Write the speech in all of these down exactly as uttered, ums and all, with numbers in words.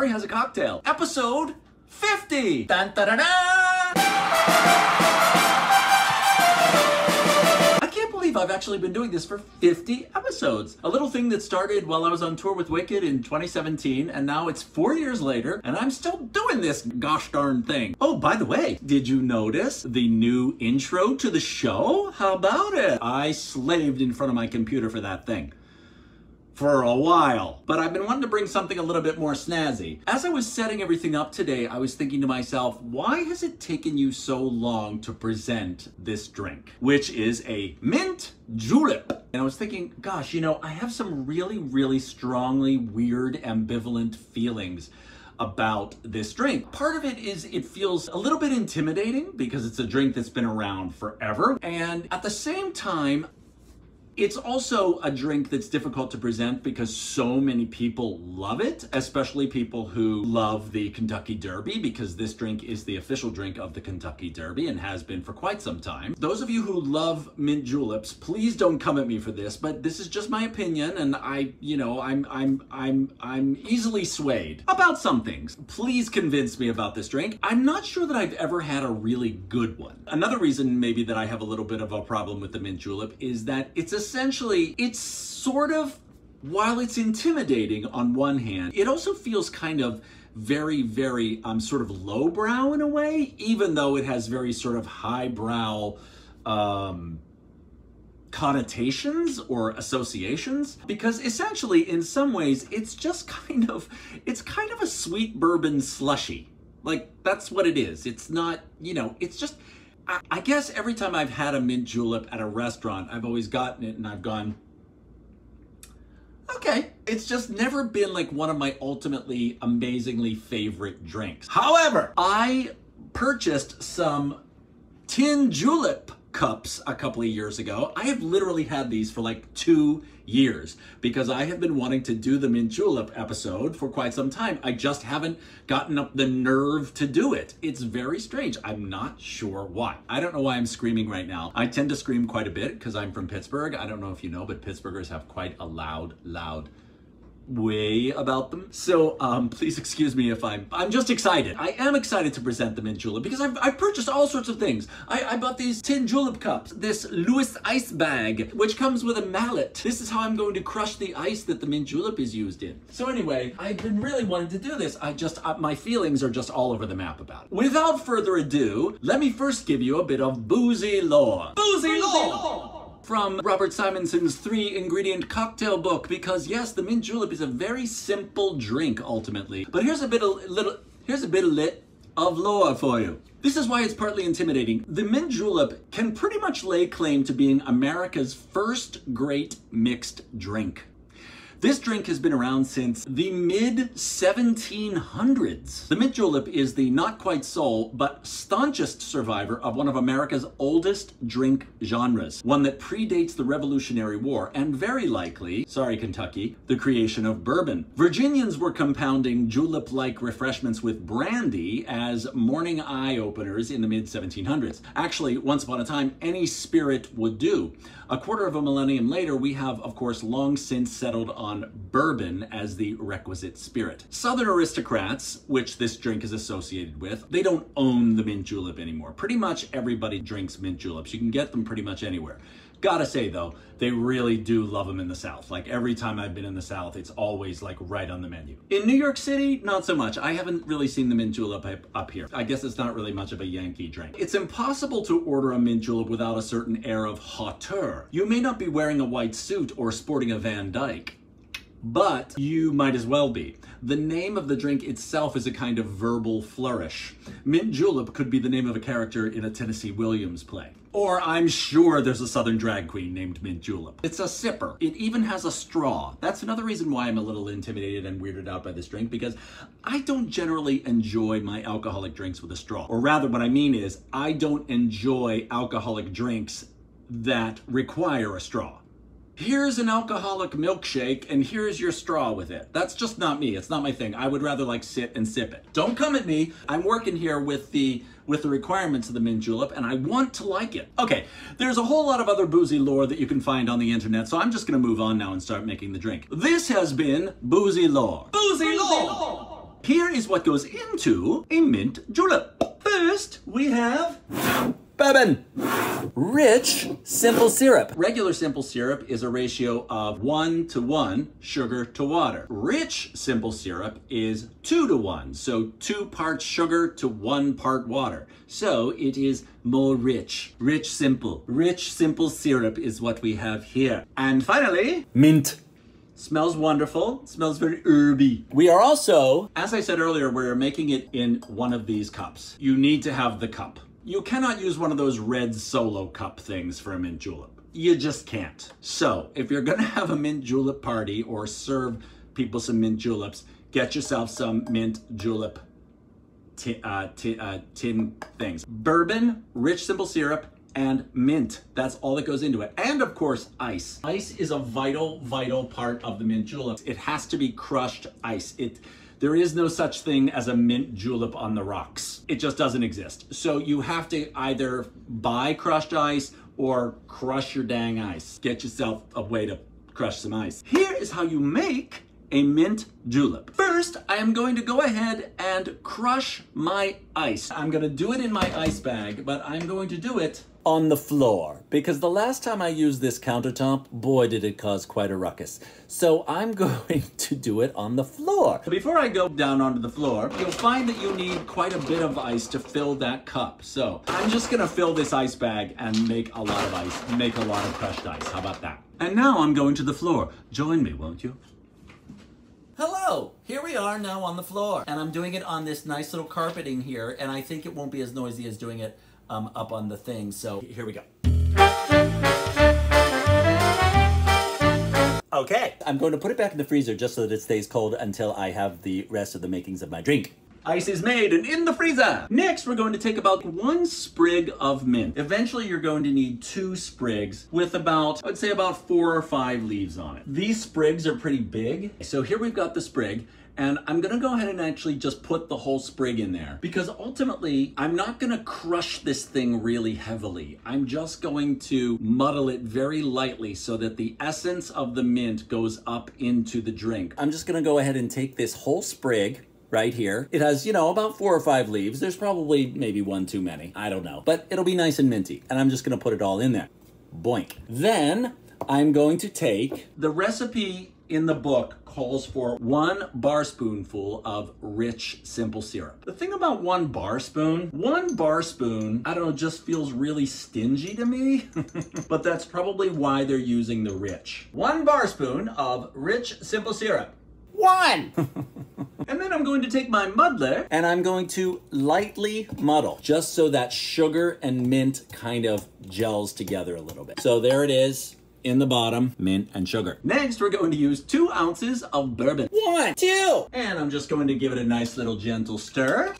Harry Has a Cocktail, episode fifty. Dun, dun, dun, dun. I can't believe I've actually been doing this for fifty episodes. A little thing that started while I was on tour with Wicked in twenty seventeen, and now it's four years later, and I'm still doing this gosh darn thing. Oh, by the way, did you notice the new intro to the show? How about it? I slaved in front of my computer for that thing. For a while. But I've been wanting to bring something a little bit more snazzy. As I was setting everything up today, I was thinking to myself, why has it taken you so long to present this drink? Which is a Mint Julep. And I was thinking, gosh, you know, I have some really, really strongly weird, ambivalent feelings about this drink. Part of it is it feels a little bit intimidating because it's a drink that's been around forever. And at the same time, it's also a drink that's difficult to present because so many people love it, especially people who love the Kentucky Derby, because this drink is the official drink of the Kentucky Derby and has been for quite some time. Those of you who love mint juleps, please don't come at me for this, but this is just my opinion, and I, you know, I'm I'm I'm I'm easily swayed about some things. Please convince me about this drink. I'm not sure that I've ever had a really good one. Another reason maybe that I have a little bit of a problem with the mint julep is that it's a Essentially, it's sort of, while it's intimidating on one hand, it also feels kind of very, very um, sort of lowbrow in a way, even though it has very sort of highbrow um, connotations or associations, because essentially, in some ways, it's just kind of, it's kind of a sweet bourbon slushy. Like, that's what it is. It's not, you know, it's just... I guess every time I've had a mint julep at a restaurant, I've always gotten it and I've gone, okay. It's just never been like one of my ultimately amazingly favorite drinks. However, I purchased some tin julep cups a couple of years ago. I have literally had these for like two years because I have been wanting to do the mint julep episode for quite some time. I just haven't gotten up the nerve to do it. It's very strange. I'm not sure why. I don't know why I'm screaming right now. I tend to scream quite a bit because I'm from Pittsburgh. I don't know if you know, but Pittsburghers have quite a loud, loud way about them. So um, please excuse me if I'm, I'm just excited. I am excited to present the mint julep because I've, I've purchased all sorts of things. I, I bought these tin julep cups, this Lewis ice bag, which comes with a mallet. This is how I'm going to crush the ice that the mint julep is used in. So anyway, I've been really wanting to do this. I just, uh, my feelings are just all over the map about it. Without further ado, let me first give you a bit of boozy lore. Boozy, boozy lore! lore. From Robert Simonson's three ingredient cocktail book, because yes, the mint julep is a very simple drink ultimately. But here's a bit of little, here's a bit of lit of lore for you. This is why it's partly intimidating. The mint julep can pretty much lay claim to being America's first great mixed drink. This drink has been around since the mid seventeen hundreds. The mint julep is the not quite sole, but staunchest survivor of one of America's oldest drink genres, one that predates the Revolutionary War and very likely, sorry Kentucky, the creation of bourbon. Virginians were compounding julep-like refreshments with brandy as morning eye openers in the mid seventeen hundreds. Actually, once upon a time, any spirit would do. A quarter of a millennium later, we have, of course, long since settled on on bourbon as the requisite spirit. Southern aristocrats, which this drink is associated with, they don't own the mint julep anymore. Pretty much everybody drinks mint juleps. You can get them pretty much anywhere. Gotta say though, they really do love them in the South. Like every time I've been in the South, it's always like right on the menu. In New York City, not so much. I haven't really seen the mint julep up here. I guess it's not really much of a Yankee drink. It's impossible to order a mint julep without a certain air of hauteur. You may not be wearing a white suit or sporting a Van Dyke, but you might as well be. The name of the drink itself is a kind of verbal flourish. Mint julep could be the name of a character in a Tennessee Williams play. Or I'm sure there's a Southern drag queen named Mint Julep. It's a sipper. It even has a straw. That's another reason why I'm a little intimidated and weirded out by this drink, because I don't generally enjoy my alcoholic drinks with a straw. Or rather, what I mean is, I don't enjoy alcoholic drinks that require a straw. Here's an alcoholic milkshake and here's your straw with it. That's just not me. It's not my thing. I would rather like sit and sip it. Don't come at me. I'm working here with the with the requirements of the mint julep and I want to like it. Okay, there's a whole lot of other boozy lore that you can find on the internet, so I'm just gonna move on now and start making the drink. This has been Boozy Lore. Boozy, boozy lore. lore. Here is what goes into a mint julep. First, we have bourbon. Rich simple syrup. Regular simple syrup is a ratio of one to one sugar to water. Rich simple syrup is two to one, so two parts sugar to one part water. So it is more rich. Rich simple. Rich simple syrup is what we have here. And finally, mint. Smells wonderful. Smells very herby. We are also, as I said earlier, we're making it in one of these cups. You need to have the cup. You cannot use one of those red solo cup things for a mint julep. You just can't. So if you're gonna have a mint julep party or serve people some mint juleps, get yourself some mint julep tin, uh, tin, uh, tin things. Bourbon, rich simple syrup, and mint. That's all that goes into it. And of course, ice. Ice is a vital, vital part of the mint julep. It has to be crushed ice. It, there is no such thing as a mint julep on the rocks. It just doesn't exist. So you have to either buy crushed ice or crush your dang ice. Get yourself a way to crush some ice. Here is how you make a mint julep. First, I am going to go ahead and crush my ice. I'm gonna do it in my ice bag, but I'm going to do it on the floor, because the last time I used this countertop, boy, did it cause quite a ruckus. So I'm going to do it on the floor. Before I go down onto the floor, you'll find that you need quite a bit of ice to fill that cup. So I'm just gonna fill this ice bag and make a lot of ice, make a lot of crushed ice. How about that? And now I'm going to the floor. Join me, won't you? Hello, here we are now on the floor, and I'm doing it on this nice little carpeting here, and I think it won't be as noisy as doing it um, up on the thing, so here we go. Okay, I'm going to put it back in the freezer just so that it stays cold until I have the rest of the makings of my drink. Ice is made and in the freezer. Next, we're going to take about one sprig of mint. Eventually, you're going to need two sprigs with about, I would say about four or five leaves on it. These sprigs are pretty big. So here we've got the sprig, and I'm gonna go ahead and actually just put the whole sprig in there, because ultimately, I'm not gonna crush this thing really heavily. I'm just going to muddle it very lightly so that the essence of the mint goes up into the drink. I'm just gonna go ahead and take this whole sprig right here. It has, you know, about four or five leaves. There's probably maybe one too many. I don't know, but it'll be nice and minty. And I'm just gonna put it all in there. Boink. Then I'm going to take, the recipe in the book calls for one bar spoonful of rich simple syrup. The thing about one bar spoon, one bar spoon, I don't know, just feels really stingy to me, but that's probably why they're using the rich. One bar spoon of rich simple syrup. One. And then I'm going to take my muddler and I'm going to lightly muddle just so that sugar and mint kind of gels together a little bit. So there it is in the bottom, mint and sugar. Next, we're going to use two ounces of bourbon. One, two. And I'm just going to give it a nice little gentle stir.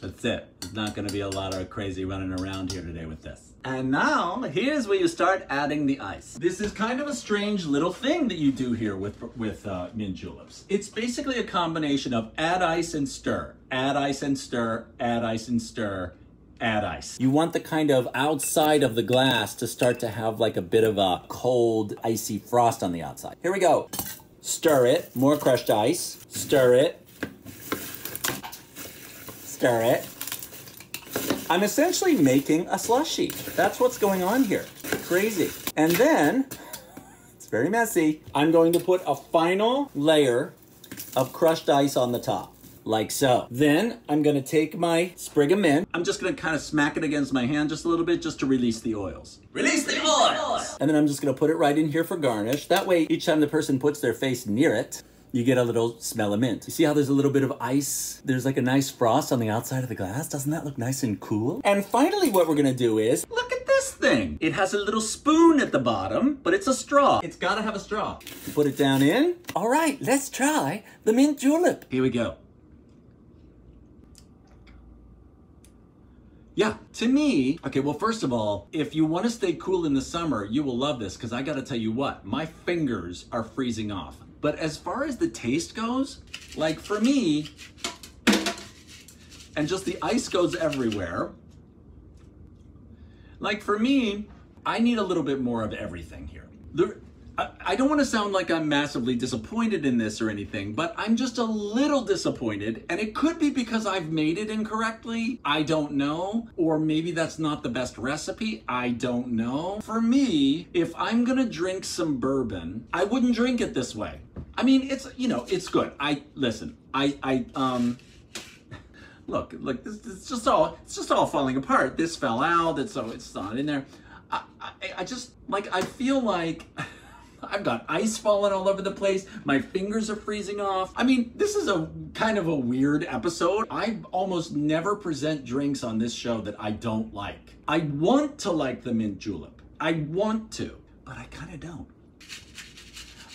That's it. There's not going to be a lot of crazy running around here today with this. And now, here's where you start adding the ice. This is kind of a strange little thing that you do here with, with uh, mint juleps. It's basically a combination of add ice and stir, add ice and stir, add ice and stir, add ice. You want the kind of outside of the glass to start to have like a bit of a cold, icy frost on the outside. Here we go. Stir it, more crushed ice, stir it, stir it. I'm essentially making a slushie. That's what's going on here. Crazy. And then, it's very messy, I'm going to put a final layer of crushed ice on the top, like so. Then I'm gonna take my sprig of mint. I'm just gonna kind of smack it against my hand just a little bit just to release the oils. Release the oils! And then I'm just gonna put it right in here for garnish. That way, each time the person puts their face near it, you get a little smell of mint. You see how there's a little bit of ice? There's like a nice frost on the outside of the glass. Doesn't that look nice and cool? And finally, what we're gonna do is, look at this thing. It has a little spoon at the bottom, but it's a straw. It's gotta have a straw. Put it down in. All right, let's try the mint julep. Here we go. Yeah, to me, okay, well, first of all, if you want to stay cool in the summer, you will love this, because I gotta tell you what, my fingers are freezing off. But as far as the taste goes, like for me, and just the ice goes everywhere, like for me, I need a little bit more of everything here. There, I, I don't want to sound like I'm massively disappointed in this or anything, but I'm just a little disappointed, and it could be because I've made it incorrectly. I don't know. Or maybe that's not the best recipe. I don't know. For me, if I'm gonna drink some bourbon, I wouldn't drink it this way. I mean, it's, you know, it's good. I, listen, I, I, um... Look, look, this, this just all, it's just all falling apart. This fell out, it's, oh, it's not in there. I, I, I just, like, I feel like I've got ice falling all over the place. My fingers are freezing off. I mean, this is a kind of a weird episode. I almost never present drinks on this show that I don't like. I want to like the mint julep. I want to, but I kind of don't.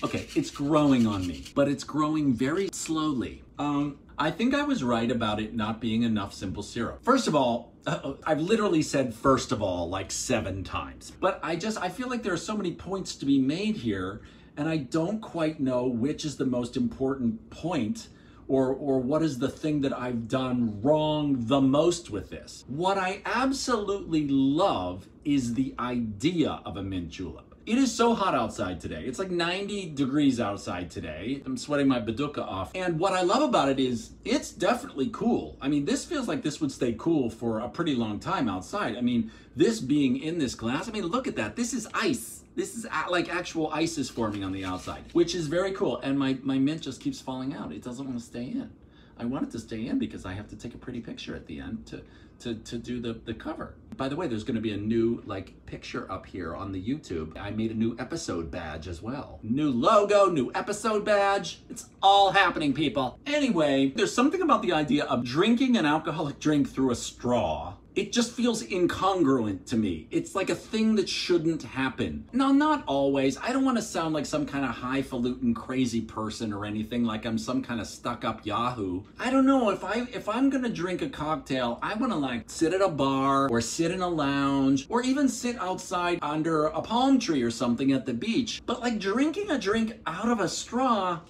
Okay, it's growing on me, but it's growing very slowly. Um... I think I was right about it not being enough simple syrup. First of all, uh-oh, I've literally said first of all like seven times, but I just, I feel like there are so many points to be made here, and I don't quite know which is the most important point or, or what is the thing that I've done wrong the most with this. What I absolutely love is the idea of a mint julep. It is so hot outside today. It's like ninety degrees outside today. I'm sweating my badukka off. And what I love about it is it's definitely cool. I mean, this feels like this would stay cool for a pretty long time outside. I mean, this being in this glass, I mean, look at that. This is ice. This is like actual ice is forming on the outside, which is very cool. And my, my mint just keeps falling out. It doesn't want to stay in. I want it to stay in because I have to take a pretty picture at the end to to, to do the, the cover. By the way, there's gonna be a new like picture up here on the YouTube. I made a new episode badge as well. New logo, new episode badge. It's all happening, people. Anyway, there's something about the idea of drinking an alcoholic drink through a straw. It just feels incongruent to me. It's like a thing that shouldn't happen. Now, not always. I don't want to sound like some kind of highfalutin crazy person or anything, like I'm some kind of stuck-up yahoo. I don't know, if, I, if I'm gonna drink a cocktail, I wanna like sit at a bar or sit in a lounge or even sit outside under a palm tree or something at the beach. But like drinking a drink out of a straw,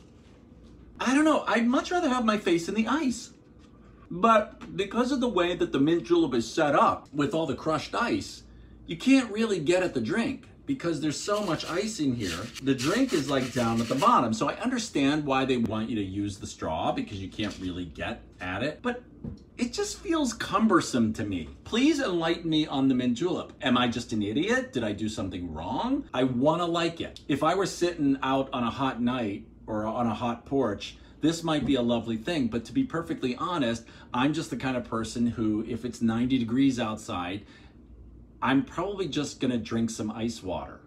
I don't know, I'd much rather have my face in the ice. But because of the way that the mint julep is set up with all the crushed ice, you can't really get at the drink because there's so much ice in here. The drink is like down at the bottom. So I understand why they want you to use the straw because you can't really get at it, but it just feels cumbersome to me. Please enlighten me on the mint julep. Am I just an idiot? Did I do something wrong? I wanna like it. If I were sitting out on a hot night or on a hot porch, this might be a lovely thing, but to be perfectly honest, I'm just the kind of person who, if it's ninety degrees outside, I'm probably just gonna drink some ice water.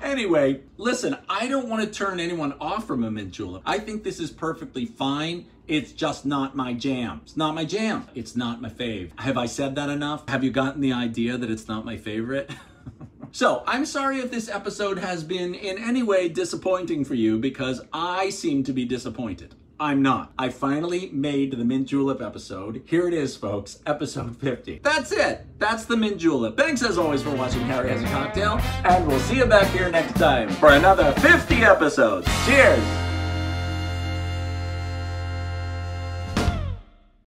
Anyway, listen, I don't wanna turn anyone off from a mint julep. I think this is perfectly fine. It's just not my jam. It's not my jam. It's not my fave. Have I said that enough? Have you gotten the idea that it's not my favorite? So, I'm sorry if this episode has been in any way disappointing for you, because I seem to be disappointed. I'm not. I finally made the mint julep episode. Here it is, folks, episode fifty. That's it. That's the mint julep. Thanks as always for watching Harry Has a Cocktail, and we'll see you back here next time for another fifty episodes. Cheers.